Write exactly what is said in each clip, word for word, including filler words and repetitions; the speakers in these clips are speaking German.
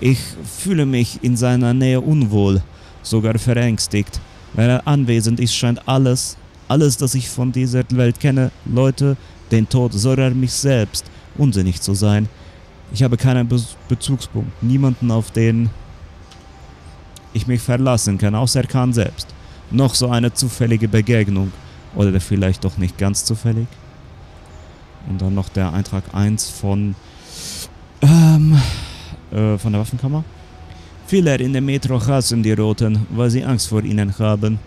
Ich fühle mich in seiner Nähe unwohl, sogar verängstigt. Wenn er anwesend ist, scheint alles, alles, das ich von dieser Welt kenne, Leute, den Tod, sogar mich selbst, unsinnig zu sein. Ich habe keinen Be- Bezugspunkt, niemanden, auf den ich mich verlassen kann, außer Khan selbst. Noch so eine zufällige Begegnung, oder vielleicht doch nicht ganz zufällig. Und dann noch der Eintrag eins von, ähm, äh, von der Waffenkammer. Viele in der Metro hassen die Roten, weil sie Angst vor ihnen haben.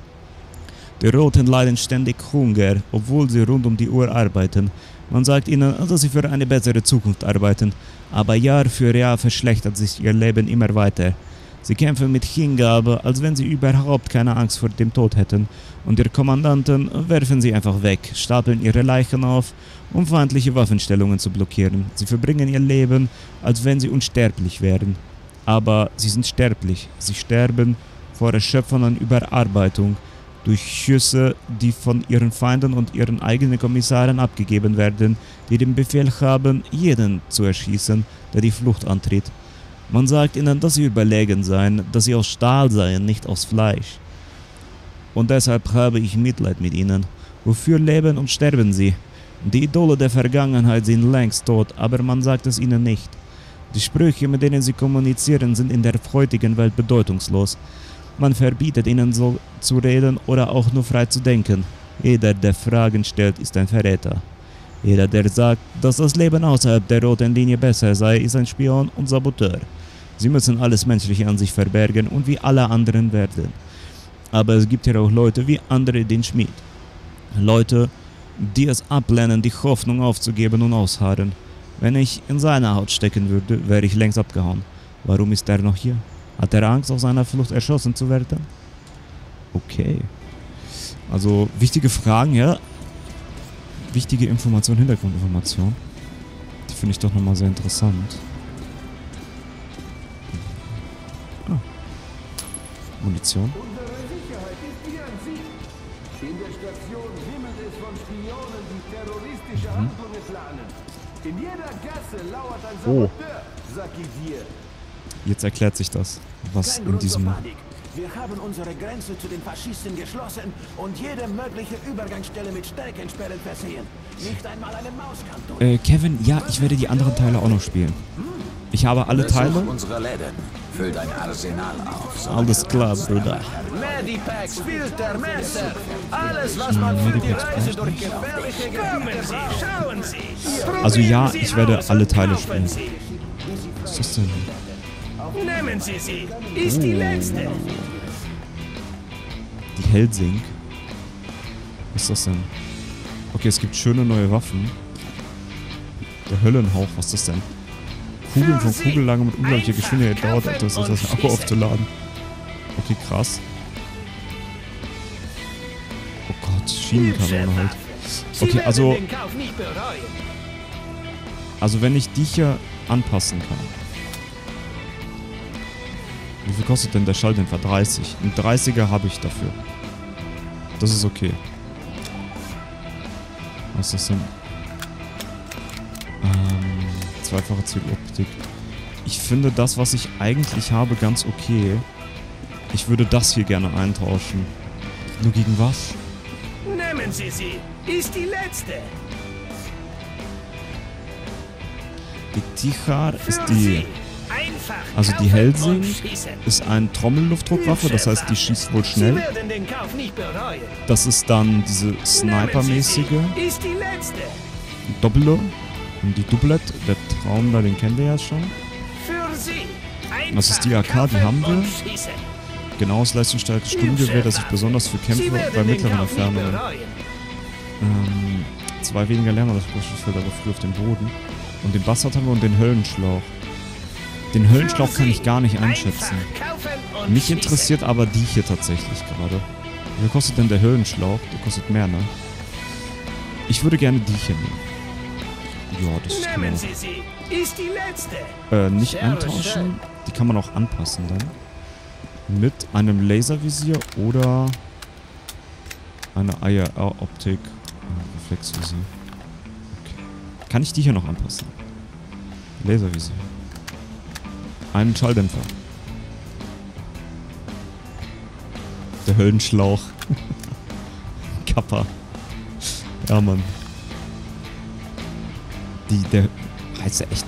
Die Roten leiden ständig Hunger, obwohl sie rund um die Uhr arbeiten. Man sagt ihnen, dass sie für eine bessere Zukunft arbeiten, aber Jahr für Jahr verschlechtert sich ihr Leben immer weiter. Sie kämpfen mit Hingabe, als wenn sie überhaupt keine Angst vor dem Tod hätten, und ihre Kommandanten werfen sie einfach weg, stapeln ihre Leichen auf, um feindliche Waffenstellungen zu blockieren. Sie verbringen ihr Leben, als wenn sie unsterblich wären. Aber sie sind sterblich. Sie sterben vor Erschöpfung und Überarbeitung, durch Schüsse, die von ihren Feinden und ihren eigenen Kommissaren abgegeben werden, die den Befehl haben, jeden zu erschießen, der die Flucht antritt. Man sagt ihnen, dass sie überlegen seien, dass sie aus Stahl seien, nicht aus Fleisch. Und deshalb habe ich Mitleid mit ihnen. Wofür leben und sterben sie? Die Idole der Vergangenheit sind längst tot, aber man sagt es ihnen nicht. Die Sprüche, mit denen sie kommunizieren, sind in der heutigen Welt bedeutungslos. Man verbietet ihnen so zu reden oder auch nur frei zu denken. Jeder, der Fragen stellt, ist ein Verräter. Jeder, der sagt, dass das Leben außerhalb der roten Linie besser sei, ist ein Spion und Saboteur. Sie müssen alles Menschliche an sich verbergen und wie alle anderen werden. Aber es gibt hier auch Leute wie André den Schmied. Leute, die es ablehnen, die Hoffnung aufzugeben und ausharren. Wenn ich in seiner Haut stecken würde, wäre ich längst abgehauen. Warum ist er noch hier? Hat er Angst, auf seiner Flucht erschossen zu werden? Okay. Also wichtige Fragen, ja. Wichtige Informationen, Hintergrundinformationen. Die finde ich doch nochmal sehr interessant. Ah. Munition. Unsere Sicherheit ist wie ein Sieg. In der Station wimmelt es von Spionen, die terroristische mhm. Handlungen planen. In jeder Gasse lauert ein Saboteur, oh. Sag ich dir. Jetzt erklärt sich das, was in diesem... Wir haben unsere Grenze zu den Faschisten geschlossen und jede mögliche Übergangsstelle mit Streckensperren versehen. Nicht einmal eine Maus kann durch. Äh, Kevin, ja, ich werde die anderen Teile auch noch spielen. Ich habe alle Teile. Unsere Läden. Füll dein Arsenal auf. Alles klar, Bruder. Medipacks, Filter, Messer. Alles, was man für die Reise durch gefährliche Gebiete braucht. Schauen Sie. Also ja, ich werde alle Teile spielen. Was ist das denn? Nehmen Sie sie! Ist die letzte! Die Helsing? Was ist das denn? Okay, es gibt schöne neue Waffen. Der Höllenhauch, was ist das denn? Kugeln von Kugellagen mit unglaublicher Geschwindigkeit dauert etwas, um das Akku aufzuladen. Okay, krass. Oh Gott, Schienenkanone halt. Okay, also... Also wenn ich die hier anpassen kann... Wie viel kostet denn der Schalldämpfer? dreißig. Ein dreißiger habe ich dafür. Das ist okay. Was ist das denn? Ähm, zweifache Zieloptik. Ich finde das, was ich eigentlich habe, ganz okay. Ich würde das hier gerne eintauschen. Nur gegen was? Nehmen Sie sie! Ist die letzte! Die Tichar ist die... Also die Helsing ist eine Trommelluftdruckwaffe, das heißt, die schießt wohl schnell. Das ist dann diese Sniper-mäßige Doppelo und die Doublet, der Traum da, den kennen wir ja schon. Das ist die A K, die haben wir. Genaues leistungsstarkes Sturmgewehr, das ich besonders für Kämpfe bei mittleren Entfernungen. Ähm, zwei weniger Lärm, das Schussfeld aber früh auf dem Boden. Und den Bastard haben wir und den Höllenschlauch. Den Höllenschlauch kann ich gar nicht einschätzen. Mich interessiert aber die hier tatsächlich gerade. Wie kostet denn der Höllenschlauch? Der kostet mehr, ne? Ich würde gerne die hier nehmen. Ja, das ist genau. Äh, nicht eintauschen. Die kann man auch anpassen dann. Mit einem Laservisier oder einer I R-Optik. Äh, Reflexvisier. Okay. Kann ich die hier noch anpassen? Laservisier. einen Schalldämpfer. Der Höllenschlauch. Kappa. Ja, Mann. Die, der... Heißt der echt...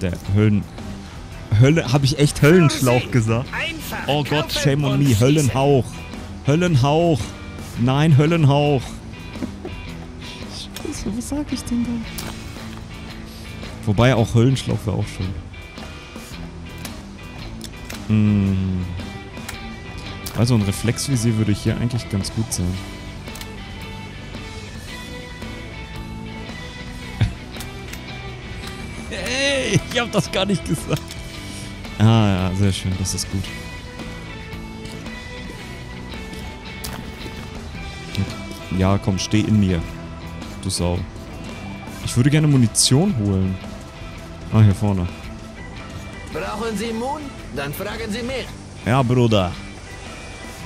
Der Höllen... Hölle... Habe ich echt Höllenschlauch gesagt? Oh Gott, shame on me. Höllenhauch. Höllenhauch. Nein, Höllenhauch. Scheiße, was sag ich denn da? Wobei auch Höllenschlauch wäre auch schön. Hm. Also ein Reflexvisier würde hier eigentlich ganz gut sein. Hey, ich hab das gar nicht gesagt. Ah ja, sehr schön, das ist gut. Ja, komm, steh in mir. Du Sau. Ich würde gerne Munition holen. Ah, hier vorne. Brauchen Sie Mun? Dann fragen Sie mich. Ja, Bruder.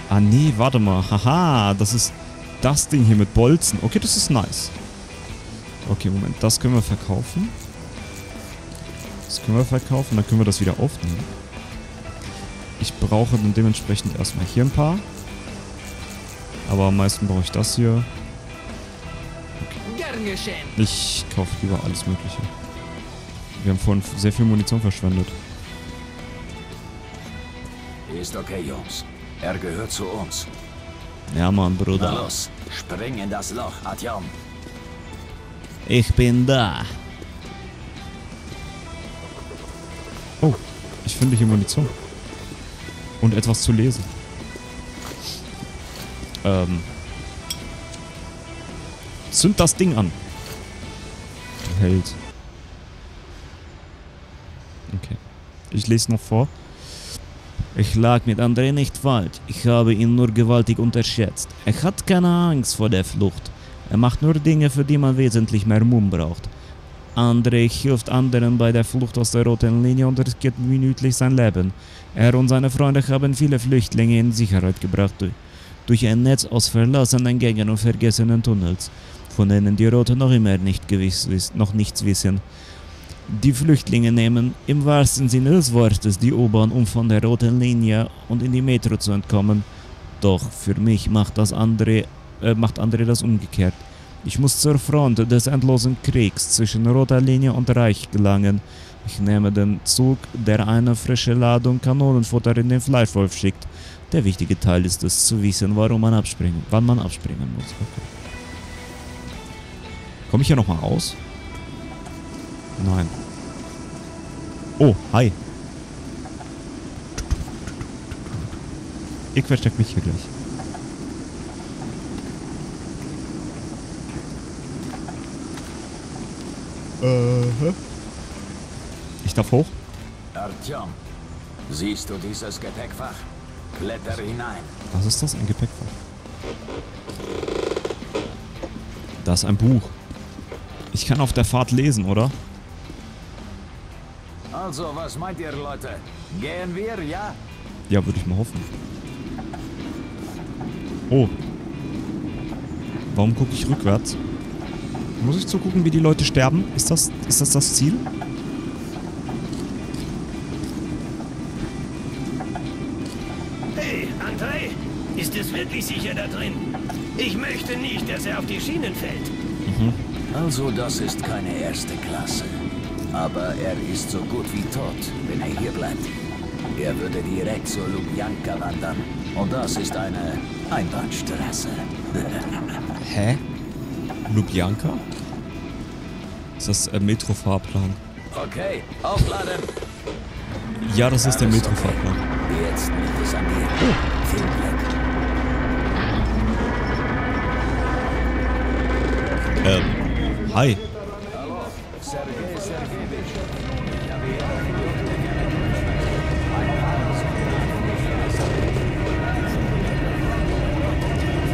Ah, nee, warte mal. Haha, das ist das Ding hier mit Bolzen. Okay, das ist nice. Okay, Moment. Das können wir verkaufen. Das können wir verkaufen. Dann können wir das wieder aufnehmen. Ich brauche dann dementsprechend erstmal hier ein paar. Aber am meisten brauche ich das hier. Ich kaufe lieber alles Mögliche. Wir haben vorhin sehr viel Munition verschwendet. Ist okay, Jungs. Er gehört zu uns. Ja, Mann, Bruder. Na los, spring in das Loch, Atjom. Ich bin da. Oh, ich finde hier Munition. Und etwas zu lesen. Ähm... Zünd das Ding an. Hält. Okay. Ich lese noch vor. Ich lag mit André nicht falsch. Ich habe ihn nur gewaltig unterschätzt. Er hat keine Angst vor der Flucht. Er macht nur Dinge, für die man wesentlich mehr Mumm braucht. André hilft anderen bei der Flucht aus der roten Linie und riskiert minütlich sein Leben. Er und seine Freunde haben viele Flüchtlinge in Sicherheit gebracht durch, durch ein Netz aus verlassenen Gängen und vergessenen Tunnels, von denen die Roten noch immer nicht gewiss wissen, noch nichts wissen. Die Flüchtlinge nehmen, im wahrsten Sinne des Wortes, die U-Bahn, um von der roten Linie und in die Metro zu entkommen. Doch für mich macht das André, äh, macht André das umgekehrt. Ich muss zur Front des endlosen Kriegs zwischen roter Linie und Reich gelangen. Ich nehme den Zug, der eine frische Ladung Kanonenfutter in den Fleischwolf schickt. Der wichtige Teil ist es, zu wissen, warum man abspringen, wann man abspringen muss. Okay. Komme ich hier nochmal raus? Nein. Oh, hi. Ich verstecke mich hier gleich. Äh, ich darf hoch? Artyom, siehst du dieses Gepäckfach? Kletter hinein. Was ist das, ein Gepäckfach? Das ist ein Buch. Ich kann auf der Fahrt lesen, oder? Also, was meint ihr, Leute? Gehen wir, ja? Ja, würde ich mal hoffen. Oh. Warum gucke ich rückwärts? Muss ich zugucken, wie die Leute sterben? Ist das, ist das das Ziel? Hey, André! Ist es wirklich sicher da drin? Ich möchte nicht, dass er auf die Schienen fällt. Mhm. Also, das ist keine erste Klasse. Aber er ist so gut wie tot, wenn er hier bleibt. Er würde direkt zur Lubjanka wandern. Und das ist eine Einbahnstraße. Hä? Lubjanka? Ist das ein Metrofahrplan? Okay, aufladen! Ja, das ist der Metrofahrplan. Okay. Jetzt liegt es an dir. Oh. Viel Glück. Ähm, hi.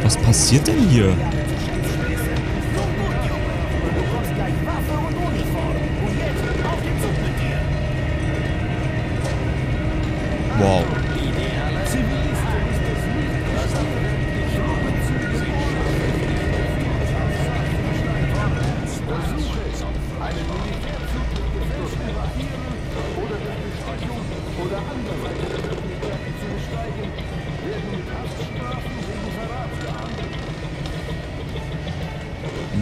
Was passiert denn hier? Wow. oder anderweitig Öffentlichkeiten zu besteigen, werden mit Haftstrafen wegen Verrats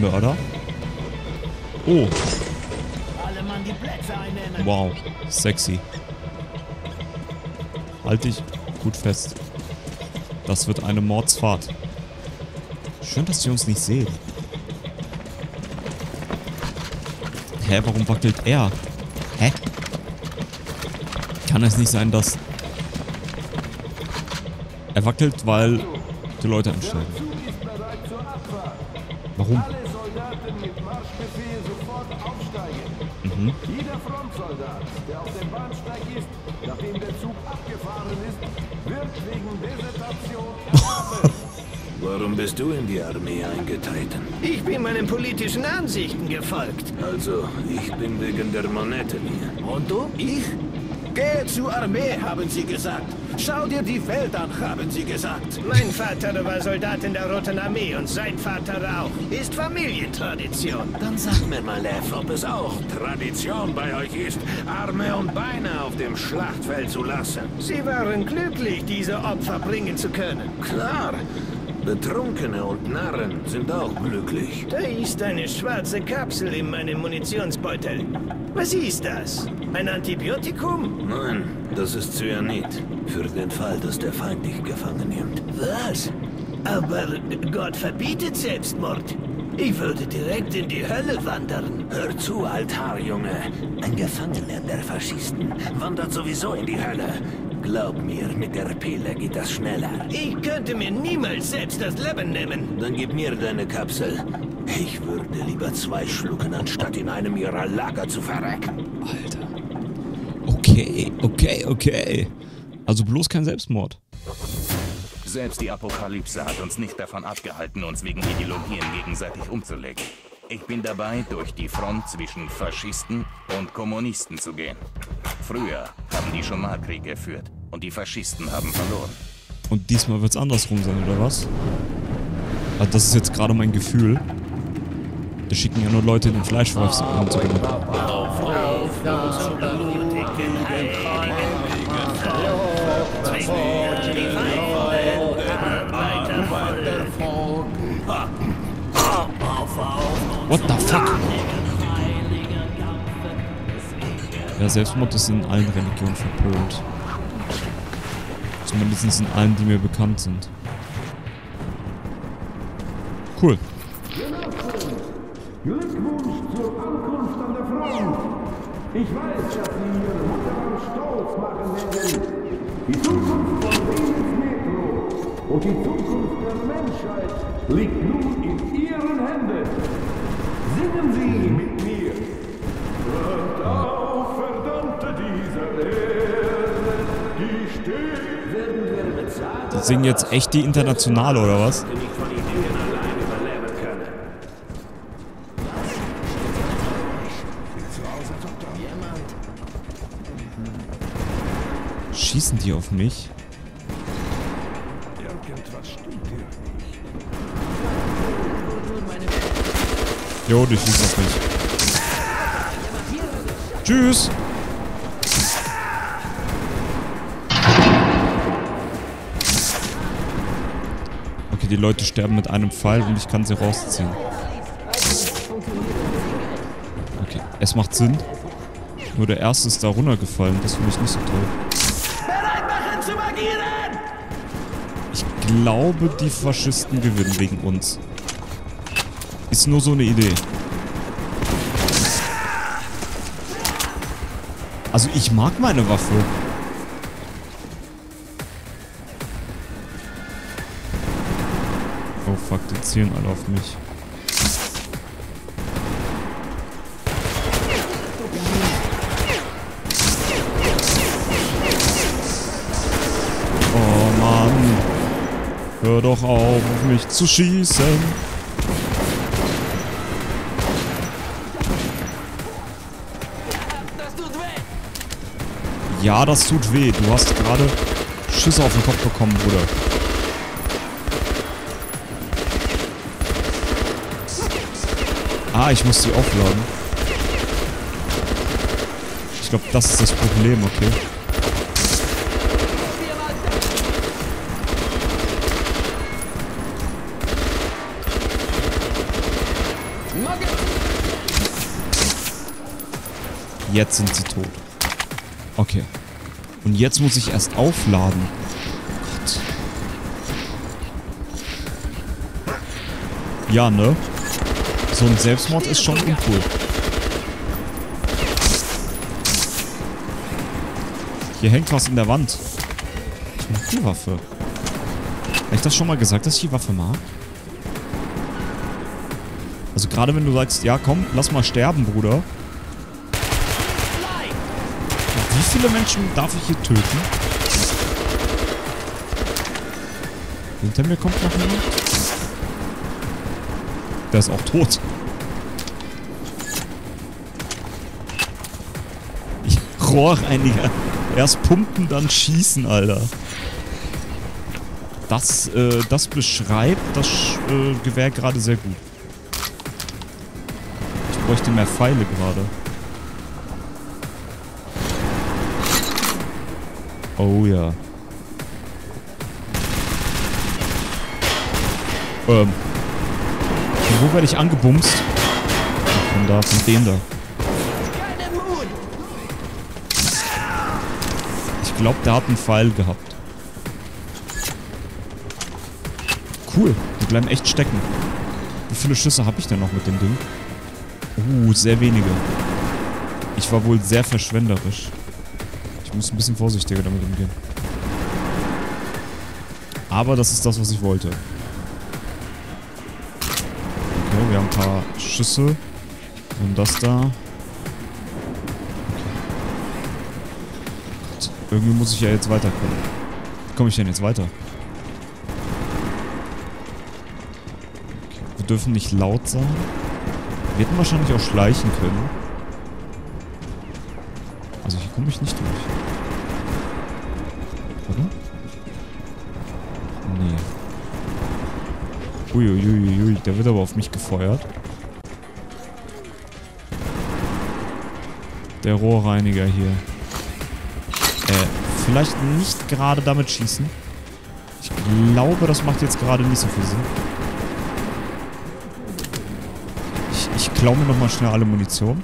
gehandelt. Mörder? Oh. Alle Mann die Plätze einnehmen. Wow, sexy. Halt dich gut fest. Das wird eine Mordsfahrt. Schön, dass sie uns nicht sehen. Hä, warum wackelt er? Hä? Kann es nicht sein, dass... Er wackelt, weil die Leute einsteigen. Warum? Mhm. Jeder Frontsoldat, der auf dem Bahnsteig ist, nachdem der Zug abgefahren ist, wird wegen Desertation ermordet. Warum bist du in die Armee eingetreten? Ich bin meinen politischen Ansichten gefolgt. Also, ich bin wegen der Monette hier. Und du? Ich? Gehe zur Armee, haben sie gesagt. Schau dir die Welt an, haben sie gesagt. Mein Vater war Soldat in der Roten Armee und sein Vater auch. Ist Familientradition. Dann sag mir mal, Lev, ob es auch Tradition bei euch ist, Arme und Beine auf dem Schlachtfeld zu lassen. Sie waren glücklich, diese Opfer bringen zu können. Klar. Betrunkene und Narren sind auch glücklich. Da ist eine schwarze Kapsel in meinem Munitionsbeutel. Was ist das? Ein Antibiotikum? Nein, das ist Cyanid. Für den Fall, dass der Feind dich gefangen nimmt. Was? Aber Gott verbietet Selbstmord. Ich würde direkt in die Hölle wandern. Hör zu, Altarjunge. Ein Gefangener der Faschisten wandert sowieso in die Hölle. Glaub mir, mit der Pille geht das schneller. Ich könnte mir niemals selbst das Leben nehmen. Dann gib mir deine Kapsel. Ich würde lieber zwei schlucken, anstatt in einem ihrer Lager zu verrecken. Alter. Okay, okay, okay. Also bloß kein Selbstmord. Selbst die Apokalypse hat uns nicht davon abgehalten, uns wegen Ideologien gegenseitig umzulegen. Ich bin dabei, durch die Front zwischen Faschisten und Kommunisten zu gehen. Früher haben die schon mal Krieg geführt und die Faschisten haben verloren. Und diesmal wird es andersrum sein, oder was? Also das ist jetzt gerade mein Gefühl. Da schicken ja nur Leute in den Fleischwolf, um zu gewinnen. What the fuck? Ja, Selbstmord ist in allen Religionen verpönt. Zumindest in allen, die mir bekannt sind. Cool. Glückwunsch zur Ankunft an der Front. Ich weiß, dass Sie Ihre Mutter stolz machen werden. Die Zukunft von Venus Metro und die Zukunft der Menschheit liegt nun in Ihren Händen. Singen Sie mit mir. Hört auf, verdammte dieser Erde, die steht, werden wir bezahlt. Die singen jetzt echt die Internationale, oder was? Schießen die auf mich? Jo, die schießen auf mich. Tschüss! Okay, die Leute sterben mit einem Pfeil und ich kann sie rausziehen. Okay, es macht Sinn. Nur der erste ist da runtergefallen, das finde ich nicht so toll. Ich glaube, die Faschisten gewinnen wegen uns. Ist nur so eine Idee. Also ich mag meine Waffe. Oh fuck, die zielen alle auf mich. Hör doch auf, auf mich zu schießen. Ja, das tut weh. Du hast gerade Schüsse auf den Kopf bekommen, Bruder. Ah, ich muss die aufladen. Ich glaube, das ist das Problem, okay. Jetzt sind sie tot. Okay. Und jetzt muss ich erst aufladen. Oh Gott. Ja, ne? So ein Selbstmord ist schon uncool. Hier hängt was in der Wand. Die Waffe. Habe ich das schon mal gesagt, dass ich die Waffe mag? Also gerade wenn du sagst, ja komm, lass mal sterben, Bruder. Wie viele Menschen darf ich hier töten? Hinter mir kommt noch jemand. Der ist auch tot. Ich Rohrreiniger. Erst pumpen, dann schießen, Alter. Das, äh, das beschreibt das äh, Gewehr gerade sehr gut. Ich bräuchte mehr Pfeile gerade. Oh ja. Ähm. Wo werde ich angebumst? Von da, von dem da. Ich glaube, der hat einen Pfeil gehabt. Cool, die bleiben echt stecken. Wie viele Schüsse habe ich denn noch mit dem Ding? Uh, sehr wenige. Ich war wohl sehr verschwenderisch. Ich muss ein bisschen vorsichtiger damit umgehen. Aber das ist das, was ich wollte. Wir haben ein paar Schüsse. Und das da. Okay. Gott, irgendwie muss ich ja jetzt weiterkommen. Wie komme ich denn jetzt weiter? Okay. Wir dürfen nicht laut sein. Wir hätten wahrscheinlich auch schleichen können. Also hier komme ich nicht durch. Oder? Nee. Uiuiuiui, der wird aber auf mich gefeuert. Der Rohrreiniger hier. Äh, vielleicht nicht gerade damit schießen. Ich glaube, das macht jetzt gerade nicht so viel Sinn. Ich, ich klaue mir nochmal schnell alle Munition.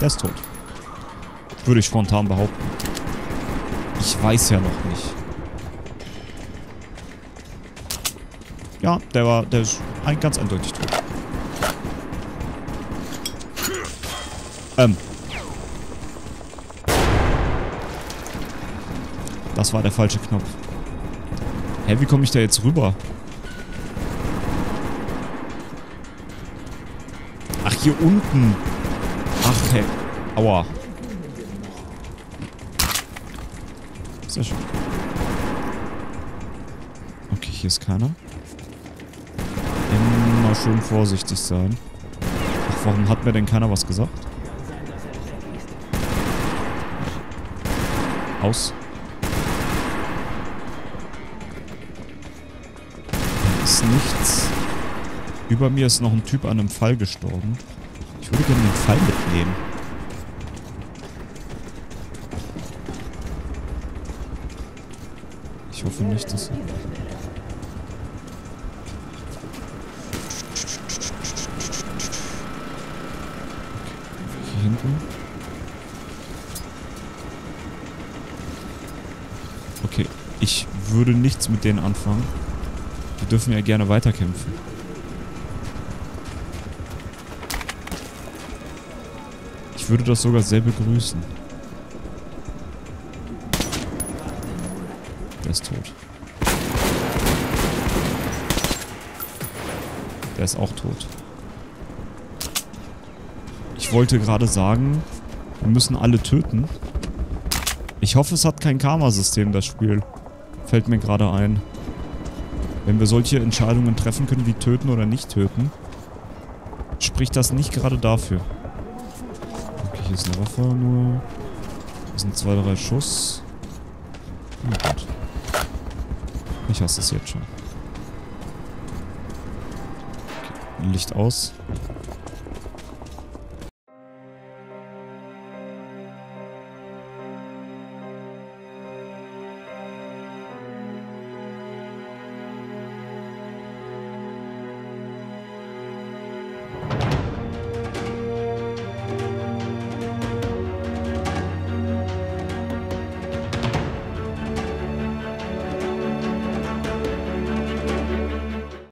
Der ist tot. Würde ich spontan behaupten. Ich weiß ja noch nicht. Ja, der war, der ist ein, ganz eindeutig tot. Ähm. Das war der falsche Knopf. Hä, wie komme ich da jetzt rüber? Ach, hier unten. Ach, hä. Aua. Sehr schön. Okay, hier ist keiner. Immer schön vorsichtig sein. Ach, warum hat mir denn keiner was gesagt? Aus. Da ist nichts. Über mir ist noch ein Typ an einem Pfeil gestorben. Ich würde gerne den Pfeil mitnehmen. Ich hoffe nicht, dass... Hier hinten. Okay, ich würde nichts mit denen anfangen. Die dürfen ja gerne weiterkämpfen. Ich würde das sogar sehr begrüßen. Der ist tot. Der ist auch tot. Ich wollte gerade sagen, wir müssen alle töten. Ich hoffe, es hat kein Karma-System, das Spiel. Fällt mir gerade ein. Wenn wir solche Entscheidungen treffen können, wie töten oder nicht töten, spricht das nicht gerade dafür. Okay, hier ist eine Waffe nur. Das sind zwei, drei Schuss. Oh Gott. Ich hasse es jetzt schon. Okay. Licht aus.